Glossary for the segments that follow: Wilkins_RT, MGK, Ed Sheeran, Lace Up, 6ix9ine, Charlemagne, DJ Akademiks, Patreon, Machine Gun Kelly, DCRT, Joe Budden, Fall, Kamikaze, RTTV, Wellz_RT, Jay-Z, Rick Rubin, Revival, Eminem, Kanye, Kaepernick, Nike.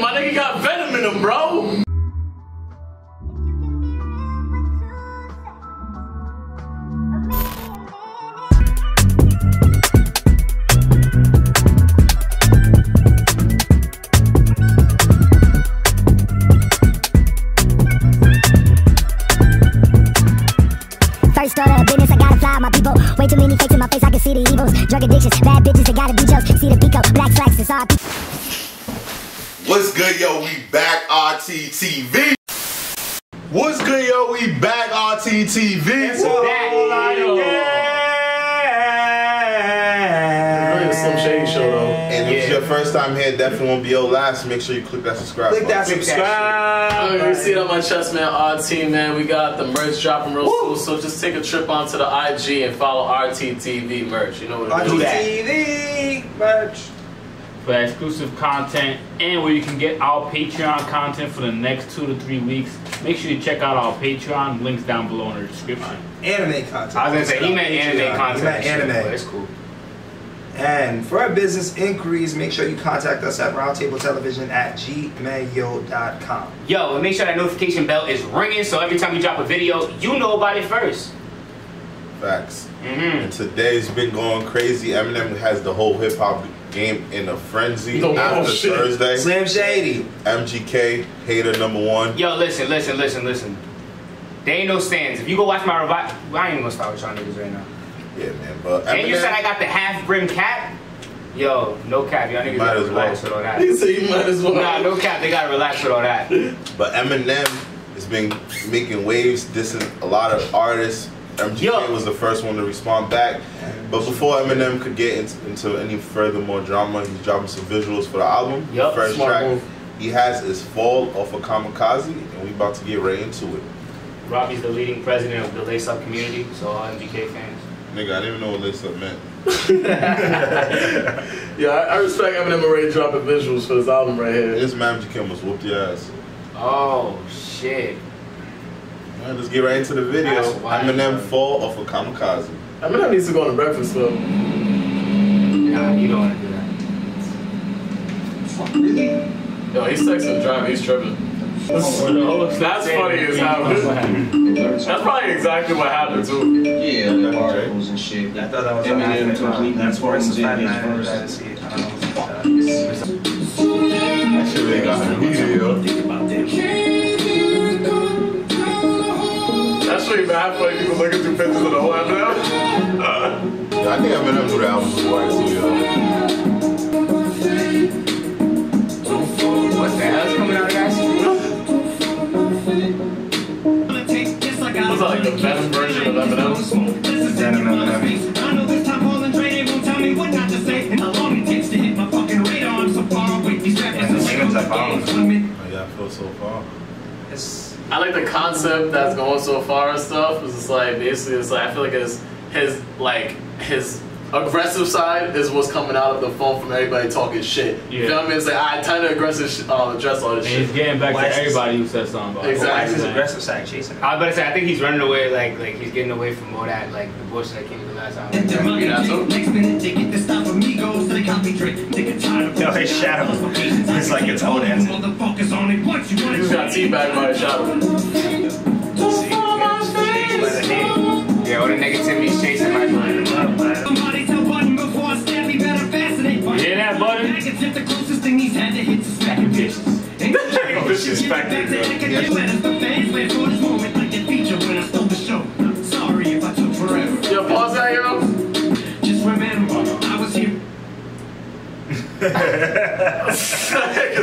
My nigga got venom in him, bro. First order of business, I gotta fly my people. Way too many fakes in my face, I can see the evils. Drug addictions, bad bitches, they gotta be jokes. See the pico, black flags, it's all. What's good, yo? We back, RTTV. What's good, yo? We back, RTTV. It's all I know. Yeah. Some shade show, though. And if it's your first time here, definitely won't be your last. Make sure you click that subscribe. Click that subscribe. You see it on my chest, man. RT, man. We got the merch dropping real soon, so just take a trip onto the IG and follow RTTV merch. You know what it is. RTTV merch. For exclusive content and where you can get our Patreon content for the next 2 to 3 weeks. Make sure you check out our Patreon. Links down below in the description. Anime content. I was going to say, he meant anime content. He meant anime. That's cool. And for our business inquiries, make sure you contact us at roundtabletelevision@gmail.com. Yo, and make sure that notification bell is ringing so every time we drop a video, you know about it first. Facts. And today's been going crazy. Eminem has the whole hip-hop game in a frenzy after Thursday. Slim Shady. MGK, hater #1. Yo, listen. They ain't no stands. If you go watch my Revival, I ain't gonna start with y'all niggas right now. Yeah, man, but Eminem, and you said I got the half-brim cap? Yo, no cap. Y'all niggas gotta relax with all that. He said you might as well. Nah, no cap. They gotta relax with all that. But Eminem has been making waves, dissing a lot of artists. MGK was the first one to respond back, but before Eminem could get into any further drama, he's dropping some visuals for the album. The first track he has is Fall off of Kamikaze, and we about to get right into it. Robbie's the leading president of the Lace Up community, so all MGK fans. Nigga, I didn't even know what Lace Up meant. Yeah, I respect Eminem already dropping visuals for his album right here. This man MGK almost whooped your ass. Oh, shit. Right, let's get right into the video. Eminem Fall off of Kamikaze. Eminem needs to go on a breakfast club. Nah, you don't want to do that. Fuck. Yo, he's texting driving, he's tripping. That's funny as hell. That's probably exactly what happened too. Yeah, the particles and shit. I thought that was Eminem complete. That's where it's at. That shit really got me. Think about that. That's really bad for people looking through pictures of the whole Eminem. I think I've been up to the album before I see y'all. What the hell's coming out, guys? What's like the best version of Eminem? This is Eminem. I know this time Paul and Dre ain't gonna tell me what not to say. And how long it takes to hit my fucking radar. I'm so far away. These rappers are like oh yeah, I feel so far. I like the concept that's going so far and stuff. It's just like basically, it's like I feel like his aggressive side is what's coming out of the phone from everybody talking shit. You know what I mean? It's like I tend to aggressive address all this shit. He's getting back to everybody who said something about exactly his aggressive side chasing. I was about to say I think he's running away, like he's getting away from all that the bullshit that came to the last time. No, his shadow. It's like its own answer. You got teabagged by a shadow. Yeah, all the negativity's chasing my mind. Somebody tell Budden before I stab me better fascinate. Hear that, Budden? The closest thing he's had to hit is smacking bitches. And this is smacking bitches. Sorry if I took forever. Yo, pause that, yo. Just remember, I was here. Chasing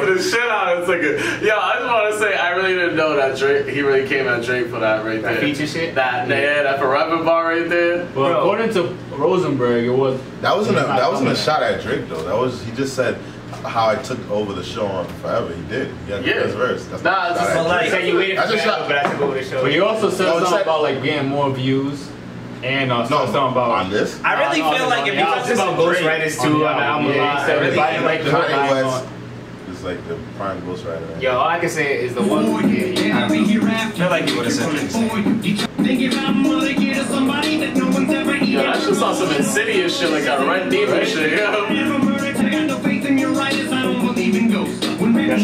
the shit out of it. Yo, I just want to say I really didn't know that Drake. He really came at Drake for that right there. That feature shit. That forever bar right there. But well, according to Rosenberg, it was that wasn't a shot at Drake though. That was he just said how I took over the show on forever. He did. Yeah. That's verse. That's nah, it's just a lie. Said you waited for forever, but I took over the show. But you also said something about like getting more views. And something about on this. I really feel like if you talk about ghostwriters too on the album, everybody like the Kanye is like the prime ghostwriter. Right? Yo, all I can say is the one. I feel like you would have said that. Yo, I just saw some insidious shit like a Red Demon shit.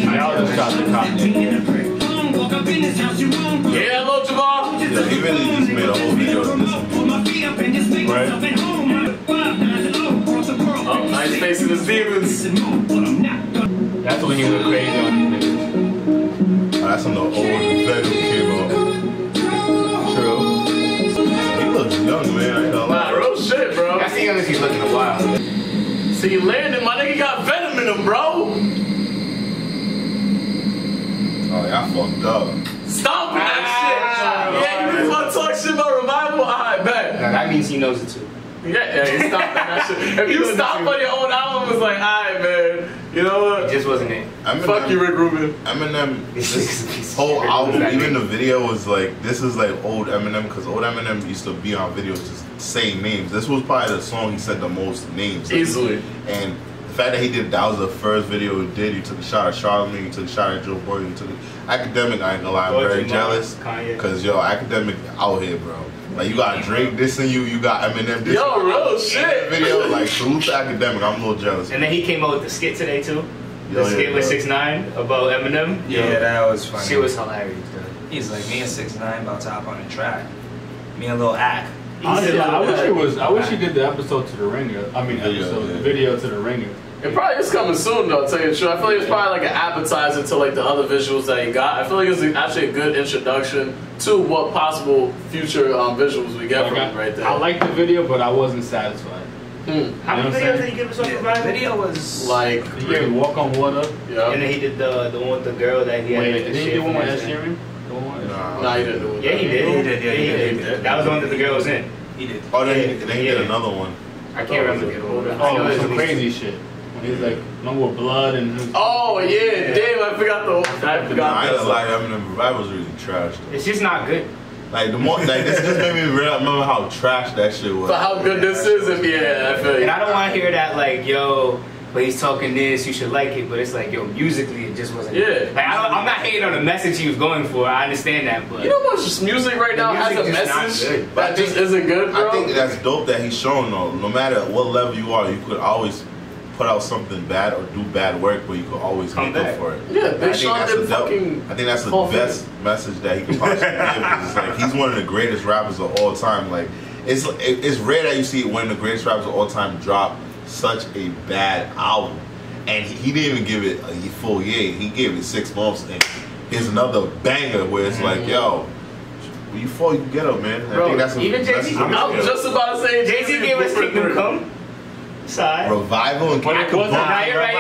Y'all just trying to copy. Yeah, hello, Jamal. Yeah, he really just made a whole video of this. Right? Oh, nice face in the Stevens. That's when he looked crazy on these niggas. Oh, that's on the old veteran cable. True. Young man, I ain't gonna lie. Nah, real shit, bro. I see him as he's looking a while. See, Landon, my nigga got venom in him, bro. Oh, y'all fucked up. Stop that shit. Yeah, you just want to talk shit about Revival? I bet. Nah, that means he knows it too. Yeah, he stopped that shit. If you stop on your own album, it's like, alright, man. You know what? It just wasn't it. Fuck you, Rick Rubin. Eminem, this whole album, even the video was like, this is like old Eminem, because old Eminem used to be on videos just saying names. This was probably the song he said the most names. Easily. And the fact that he did, that was the first video he did. You took a shot at Charlemagne, you took a shot at Joe Budden, you took a Akademiks. I ain't gonna lie, I'm very jealous. Because, yo, Akademiks out here, bro. Like, you got Drake dissing you, you got Eminem dissing you. Yo, real shit. Video, like, salute to Akademiks. I'm a little jealous. And then he came out with the skit today, too. Yo, the skit with 6ix9ine about Eminem. Yeah, yo, that was funny. She was hilarious, dude. He's like, me and 6ix9ine about to hop on the track. Me and Lil Ak. Honestly, I wish it was, I wish he did the episode to the ringer. I mean, the video to the ringer. It probably is coming soon, though, I'll tell you the truth. I feel like it's probably like an appetizer to like the other visuals that he got. I feel like it's actually a good introduction to what possible future visuals we get from him right there. I liked the video, but I wasn't satisfied. How many videos did he give us on Revival? The video was like... He did Walk on Water. Yeah. And then he did the one with the girl that he had. Wait, did he do one with Ed Sheeran? Nah, he didn't. Yeah, he did. Yeah, he did. That was the one that the girl was in. He did. Oh, then he did another one. I can't remember the old one. Oh, it was crazy shit. He's like, no more blood and... Oh, yeah, damn, I forgot the... I ain't gonna lie, I mean, the Revival's really trash, though. It's just not good. Like, the more... Like, this just made me remember how trash that shit was. But how good this is, if yeah, I feel you. And I don't want to hear that, like, yo, but he's talking this, you should like it, but it's like, yo, musically, it just wasn't... Yeah. Like, I'm not hating on the message he was going for, I understand that, but... You know what's music right now has a message that just isn't good, bro? I think that's dope that he's showing, though. No matter what level you are, you could always... put out something bad or do bad work, but you could always make up for it. Yeah, Big Sean did fucking... I think that's the best message that he could possibly give. Like, he's one of the greatest rappers of all time. Like, it's rare that you see one of the greatest rappers of all time drop such a bad album. And he didn't even give it a full year. He gave it 6 months, and here's another banger where it's like, yo, you fall, you get up, man. Bro, I think that's even Jay-Z. I was just about to say, Jay-Z gave us Kingdom Come. Side. Revival and Kingdom Come. Now you're right.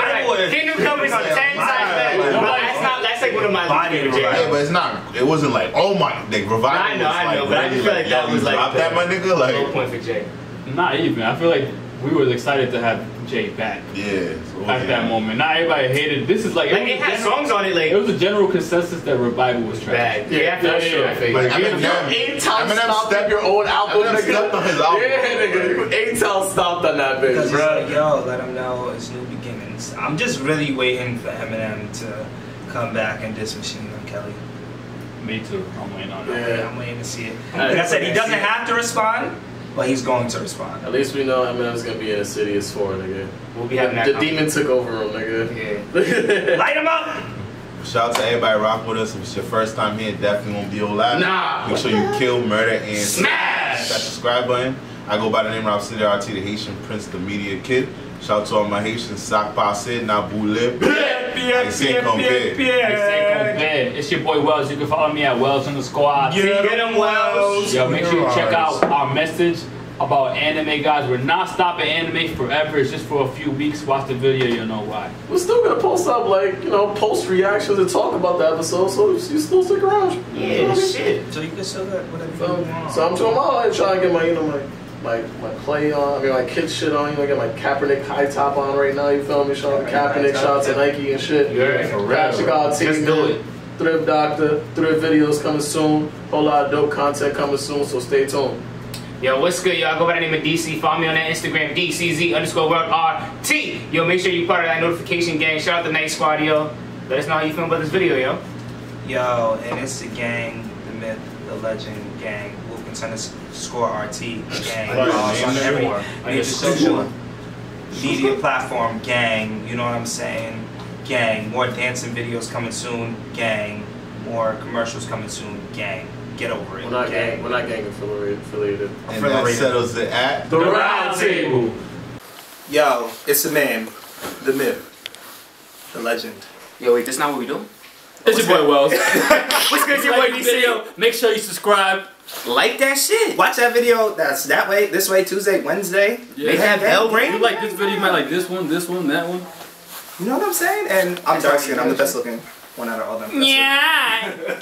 Kingdom Come is 10 times better. That's like one of my favorite. Yeah, but it's not. It wasn't like, oh my, like Revival. I know, but I just feel like that was like. Drop that, my nigga. Like no point for Jay. Not even. I feel like we were excited to have Jay back. Yeah. At that moment, not everybody hated. This is like it had songs on it. Like it was a general consensus that Revival was trash. Yeah, for sure. Eminem stepped your old album. Stepped on his album. Yeah, nigga. Intel stopped on that bitch, bro. Like, yo, let him know it's new beginnings. I'm just really waiting for Eminem to come back and diss Machine Gun Kelly. Me too. I'm waiting on that. Yeah, I'm waiting to see it. Like I said, he doesn't have to respond. But he's going to respond. At least we know Eminem's gonna be in a city as four, nigga. We'll be having that. The demon took over him, nigga. Yeah. Light him up! Shout out to everybody rock with us. If it's your first time here, definitely won't be alive. Nah! Make sure you kill, murder, and smash that subscribe button. I go by the name of DCRT, the Haitian Prince, the Media Kid. Shout out to all my Haitians. Sac passé, na boule. It's your boy Wellz. You can follow me at Wellz_RT. Get him, Wellz. Yo, make sure you check out our message about anime, guys. We're not stopping anime forever. It's just for a few weeks. Watch the video, you'll know why. We're still gonna post up, like, you know, post reactions and talk about the episode, so you still stick around. Yeah, you know shit. So you can sell that whatever you want. So I'm tomorrow and trying to get my, you know, my play on, I mean my kid shit on, you know, I got my Kaepernick high top on right now, you feel me? Shout out to Kaepernick, shout out to Nike and shit. Yeah, for real. Thrift Doctor, Thrift videos coming soon. Whole lot of dope content coming soon, so stay tuned. Yo, what's good, y'all? Go by the name of DC. Follow me on that Instagram, DCZ_RT. Yo, make sure you part of that notification gang. Shout out to Night Squad, yo. Let us know how you feel about this video, yo. Yo, and it's the gang, the myth, the legend, gang. @WilkinsRT gang, on every major social media platform gang, you know what I'm saying? gang. More dancing videos coming soon, gang. More commercials coming soon, gang. Get over it. We're not gang. We're not gang affiliated. And that settles it at the round table. Yo, it's the man, the myth, the legend. Yo, wait, that's not what we do. It's your boy Wellz. What's good, your boy DC? Make sure you subscribe. Like that shit. Watch that video. That's that way, this way, Tuesday, Wednesday. Yeah. They have hell rain. You like this video? You might like this one, that one. You know what I'm saying? And I'm dark skin. I'm the best looking one out of all them. Yeah.